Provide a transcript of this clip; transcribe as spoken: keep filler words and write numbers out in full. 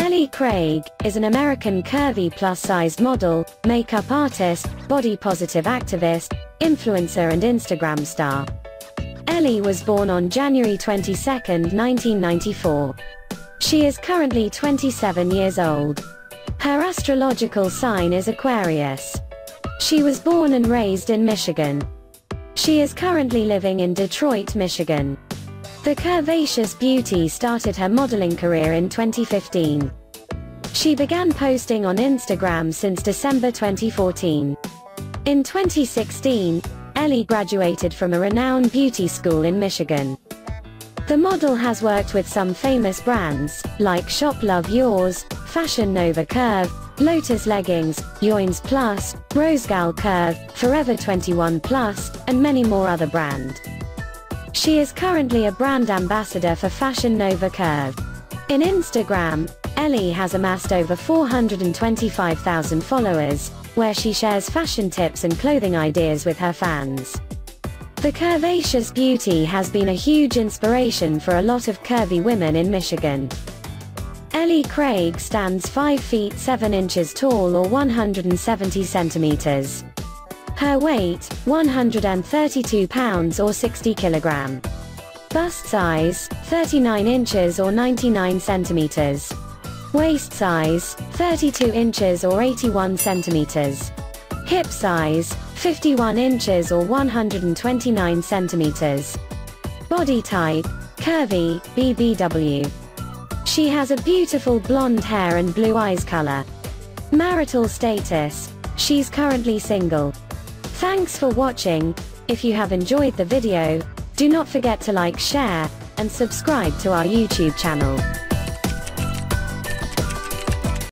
Ellie Craig is an American curvy plus-sized model, makeup artist, body-positive activist, influencer and Instagram star. Ellie was born on January twenty-second, nineteen ninety-four. She is currently twenty-seven years old. Her astrological sign is Aquarius. She was born and raised in Michigan. She is currently living in Detroit, Michigan. The curvaceous beauty started her modeling career in twenty fifteen. She began posting on Instagram since December twenty fourteen. In twenty sixteen, Ellie graduated from a renowned beauty school in Michigan. The model has worked with some famous brands, like Shop Love Yours, Fashion Nova Curve, Lotus Leggings, Yoins Plus, Rosegal Curve, Forever twenty-one Plus, and many more other brands. She is currently a brand ambassador for Fashion Nova Curve. In Instagram, Ellie has amassed over four hundred twenty-five thousand followers, where she shares fashion tips and clothing ideas with her fans. The curvaceous beauty has been a huge inspiration for a lot of curvy women in Michigan. Ellie Craig stands five feet seven inches tall or one hundred seventy centimeters. Her weight, one hundred thirty-two pounds or sixty kilograms. Bust size, thirty-nine inches or ninety-nine centimeters. Waist size, thirty-two inches or eighty-one centimeters. Hip size, fifty-one inches or one hundred twenty-nine centimeters. Body type, curvy, B B W. She has a beautiful blonde hair and blue eyes color. Marital status, she's currently single. Thanks for watching. If you have enjoyed the video, do not forget to like, share, and subscribe to our YouTube channel.